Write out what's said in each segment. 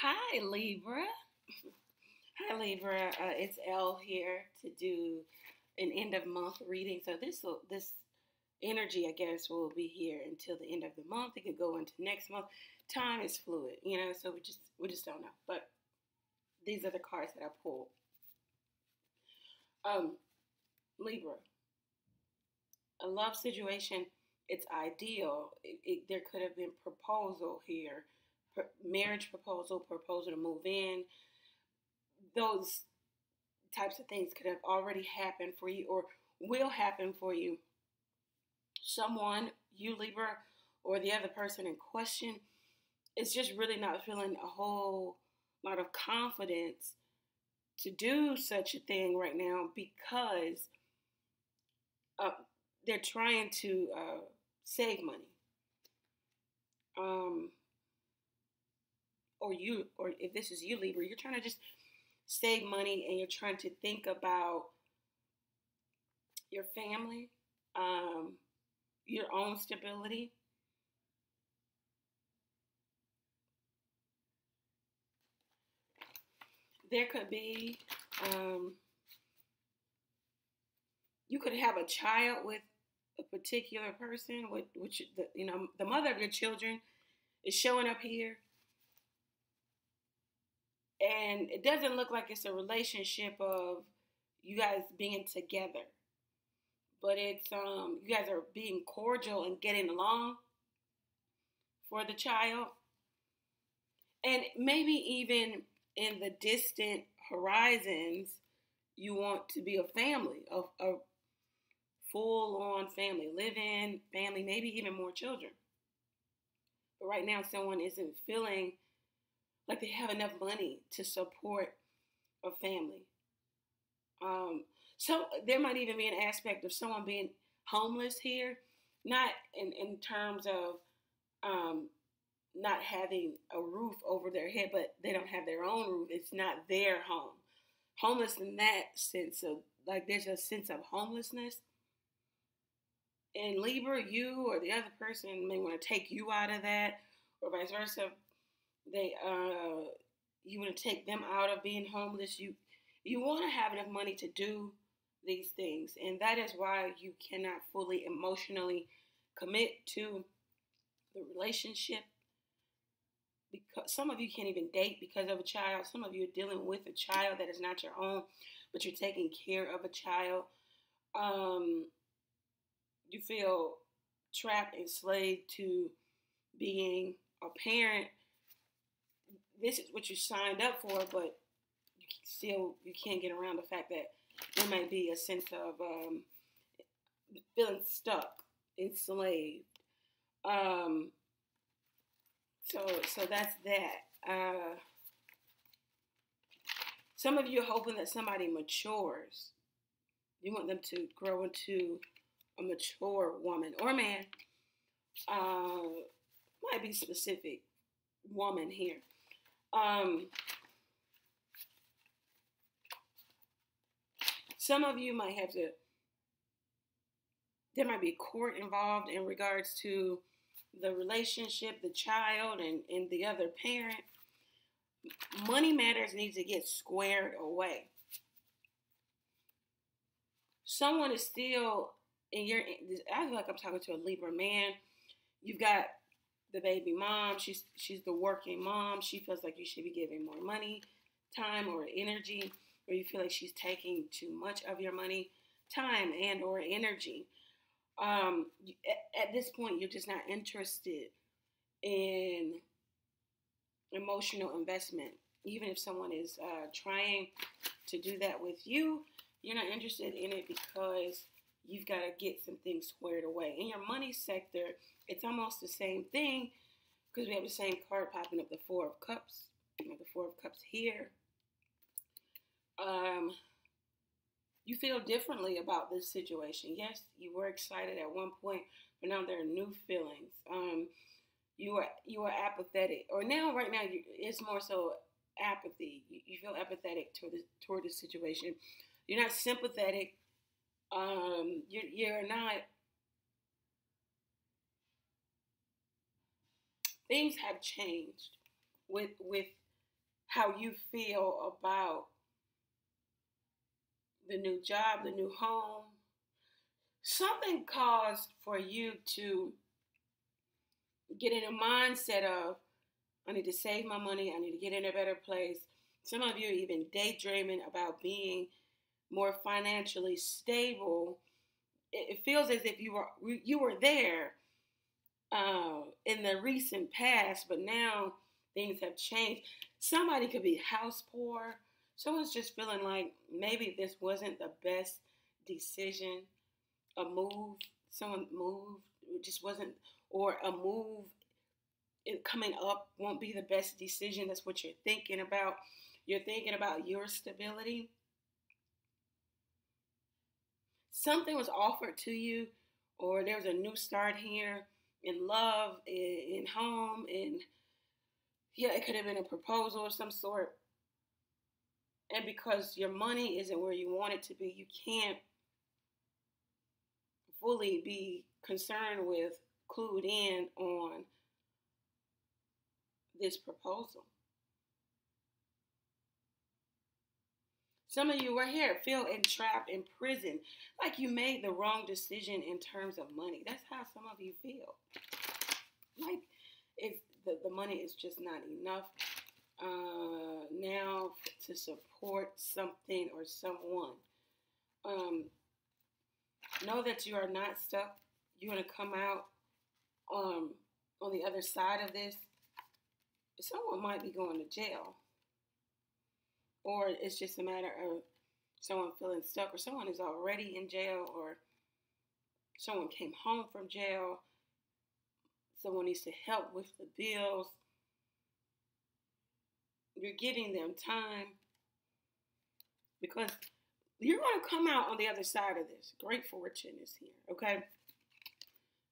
Hi, Libra. Hi, Libra. It's Elle here to do an end-of-month reading. So this energy, I guess, will be here until the end of the month. It could go into next month. Time is fluid, you know, so we just don't know. But these are the cards that I pulled. Libra. A love situation, it's ideal. There could have been proposal here. Marriage proposal to move in, those types of things could have already happened for you or will happen for you. Someone, you Libra, or the other person in question is just really not feeling a whole lot of confidence to do such a thing right now because they're trying to save money. Or if this is you, Libra, you're trying to just save money and you're trying to think about your family, your own stability. There could be, you could have a child with a particular person, which you know, the mother of your children is showing up here. And it doesn't look like it's a relationship of you guys being together. But it's, you guys are being cordial and getting along for the child. And maybe even in the distant horizons, you want to be a family, a full-on family, live-in family, maybe even more children. But right now, someone isn't feeling like they have enough money to support a family. So there might even be an aspect of someone being homeless here, not in terms of not having a roof over their head, but they don't have their own roof. It's not their home. Homeless in that sense of, like, there's a sense of homelessness. And Libra, you or the other person may want to take you out of that, or vice versa. You want to take them out of being homeless. You want to have enough money to do these things, and that is why you cannot fully emotionally commit to the relationship. Because some of you can't even date because of a child. Some of you are dealing with a child that is not your own, but you're taking care of a child. You feel trapped, enslaved to being a parent. This is what you signed up for, but you can't get around the fact that there might be a sense of feeling stuck, enslaved. So that's that. Some of you are hoping that somebody matures. You want them to grow into a mature woman or man. Might be specific woman here. Some of you might have to, there might be court involved in regards to the relationship, the child, and the other parent. Money matters need to get squared away. Someone is still in your, I feel like I'm talking to a Libra man. You've got the baby mom, she's the working mom. She feels like you should be giving more money, time, or energy, or you feel like she's taking too much of your money, time, and or energy. At this point, you're just not interested in emotional investment. Even if someone is trying to do that with you, you're not interested in it because you've got to get some things squared away. In your money sector, it's almost the same thing because we have the same card popping up, the Four of Cups. You know, the Four of Cups here. You feel differently about this situation. Yes, you were excited at one point, but now there are new feelings. You are apathetic, or now right now it's more so apathy. You feel apathetic toward the situation. You're not sympathetic. You're not. Things have changed with how you feel about the new job, the new home. Something caused for you to get in a mindset of, I need to save my money, I need to get in a better place. Some of you are even daydreaming about being more financially stable. It feels as if you were there in the recent past, but now things have changed. Somebody could be house poor. Someone's just feeling like maybe this wasn't the best decision. A move, someone moved, it just wasn't, or a move coming up won't be the best decision. That's what you're thinking about. You're thinking about your stability. Something was offered to you, or there's a new start here in love, in home, in, yeah, it could have been a proposal of some sort. And because your money isn't where you want it to be, you can't fully be concerned with, clued in on this proposal. Some of you right here feel entrapped, in prison, like you made the wrong decision in terms of money. That's how some of you feel. Like it's, the money is just not enough now to support something or someone. Know that you are not stuck. You're going to come out on the other side of this. Someone might be going to jail. Or it's just a matter of someone feeling stuck, or someone is already in jail, or someone came home from jail. Someone needs to help with the bills. You're giving them time because you're going to come out on the other side of this. Great fortune is here, okay?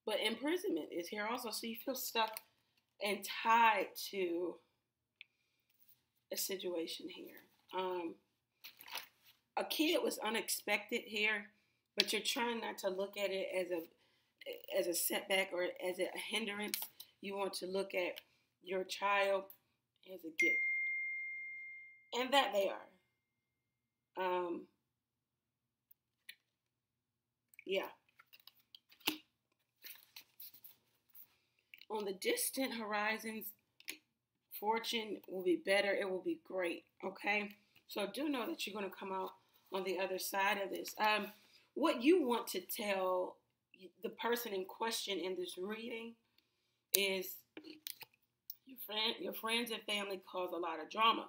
But imprisonment is here also, so you feel stuck and tied to a situation here. A kid was unexpected here, but you're trying not to look at it as a setback or as a hindrance. You want to look at your child as a gift. And that they are. Yeah. On the distant horizons, fortune will be better. It will be great, okay? So do know that you're going to come out on the other side of this. What you want to tell the person in question in this reading is your friends and family cause a lot of drama.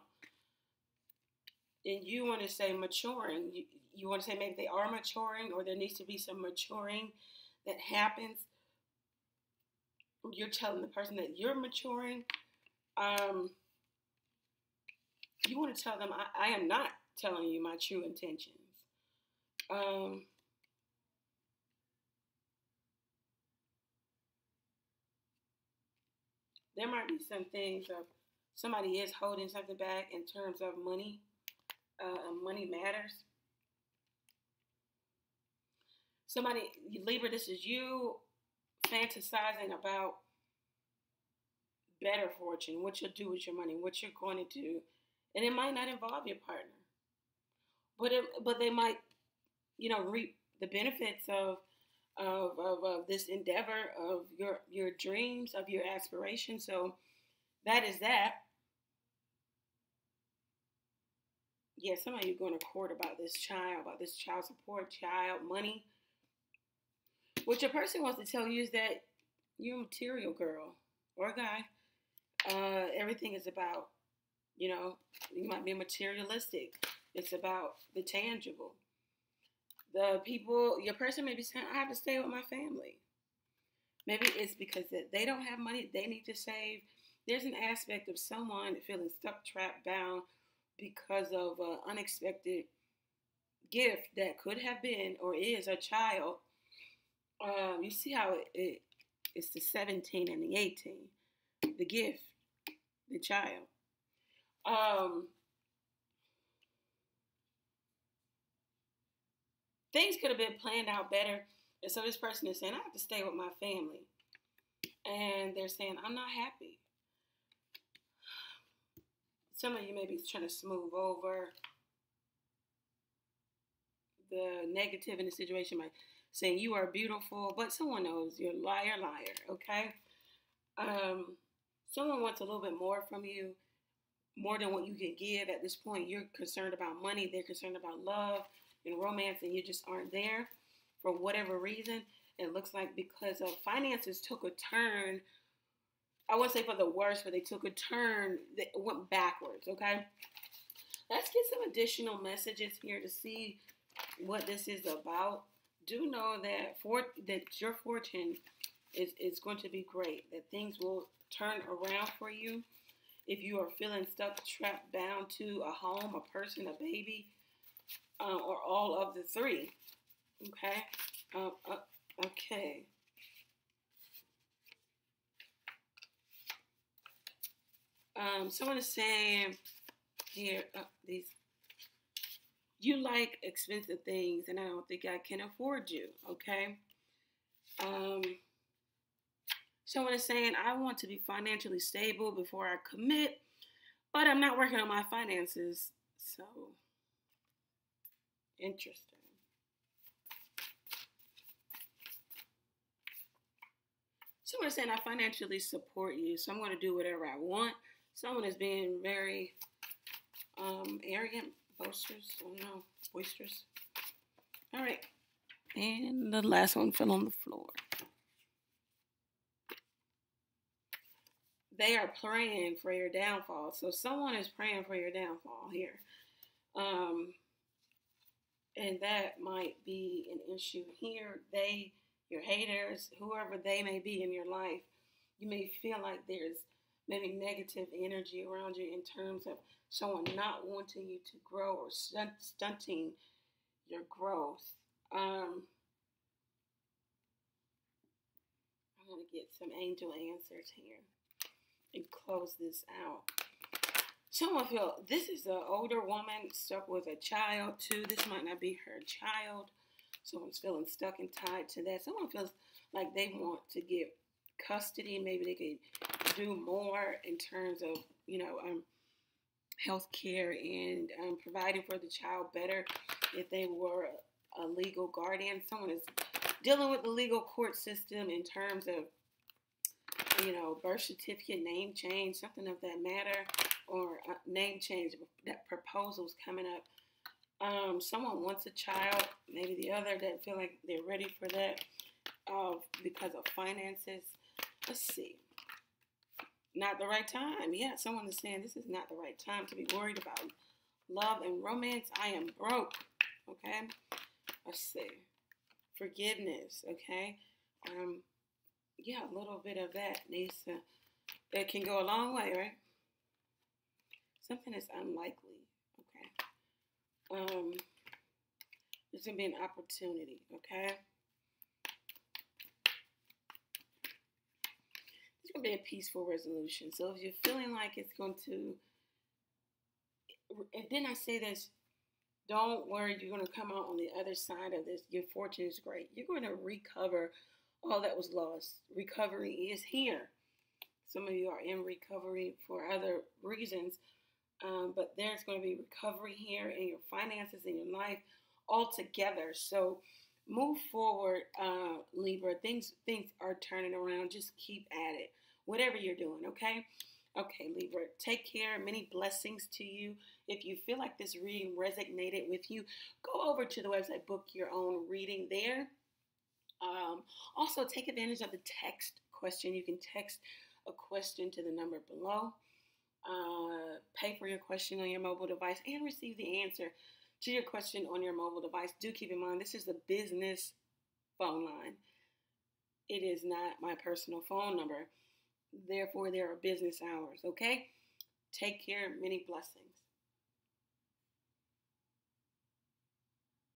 And you want to say maturing. You want to say maybe they are maturing, or there needs to be some maturing that happens. You're telling the person that you're maturing. You want to tell them, I am not telling you my true intentions. There might be some things of somebody is holding something back in terms of money. Money matters. Somebody, Libra, this is you fantasizing about better fortune, what you'll do with your money, what you're going to do. And it might not involve your partner. But they might, you know, reap the benefits of this endeavor, of your dreams, of your aspirations. So that is that. Yeah, some of you are going to court about this child support, child money. What your person wants to tell you is that you're a material girl or a guy. Everything is about, you know, you might be materialistic. It's about the tangible. The people, your person may be saying, I have to stay with my family. Maybe it's because they don't have money, they need to save. There's an aspect of someone feeling stuck, trapped, bound, because of an unexpected gift that could have been or is a child. You see how it's the 17 and the 18. The gift, the child. Things could have been planned out better. And so this person is saying, I have to stay with my family. And they're saying, I'm not happy. Some of you may be trying to smooth over the negative in the situation by saying you are beautiful, but someone knows you're a liar, liar, okay? Someone wants a little bit more from you, more than what you can give at this point. You're concerned about money. They're concerned about love and romance, and you just aren't there for whatever reason. It looks like because of finances took a turn. I wouldn't say for the worst, but they took a turn that went backwards, okay? Let's get some additional messages here to see what this is about. Do know that your fortune is going to be great, that things will turn around for you. If you are feeling stuck, trapped, bound to a home, a person, a baby, or all of the three, okay? Okay. Someone is saying here, you like expensive things, and I don't think I can afford you, okay? Someone is saying, I want to be financially stable before I commit, but I'm not working on my finances, so interesting. Someone is saying, I financially support you, so I'm going to do whatever I want. Someone is being very arrogant, boasters, I don't know, boisterous. All right. And the last one fell on the floor. They are praying for your downfall. So someone is praying for your downfall here. And that might be an issue here. They, your haters, whoever they may be in your life, you may feel like there's maybe negative energy around you in terms of someone not wanting you to grow or stunting your growth. I'm going to get some angel answers here and close this out. Someone feel, this is an older woman stuck with a child too. This might not be her child. Someone's feeling stuck and tied to that. Someone feels like they want to get custody. Maybe they could do more in terms of, you know, health care and providing for the child better if they were a legal guardian. Someone is dealing with the legal court system in terms of, you know, birth certificate, name change, something of that matter, or name change, that proposal's coming up. Someone wants a child, maybe the other, that feel like they're ready for that because of finances. Let's see. Not the right time. Yeah, someone is saying this is not the right time to be worried about love and romance. I am broke. Okay. Let's see. Forgiveness. Okay. Yeah, a little bit of that needs to, it can go a long way, right? Something is unlikely. Okay. There's going to be an opportunity. Okay. It's going to be a peaceful resolution. So if you're feeling like it's going to, and then I say this, don't worry, you're going to come out on the other side of this. Your fortune is great. You're going to recover all that was lost. Recovery is here. Some of you are in recovery for other reasons, but there's going to be recovery here in your finances, in your life altogether. So move forward, Libra. Things are turning around. Just keep at it, whatever you're doing, okay? Okay, Libra, take care. Many blessings to you. If you feel like this reading resonated with you, go over to the website, book your own reading there. Also, take advantage of the text question. You can text a question to the number below. Pay for your question on your mobile device and receive the answer to your question on your mobile device. Do keep in mind, this is the business phone line. It is not my personal phone number. Therefore, there are business hours, okay? Take care. Many blessings.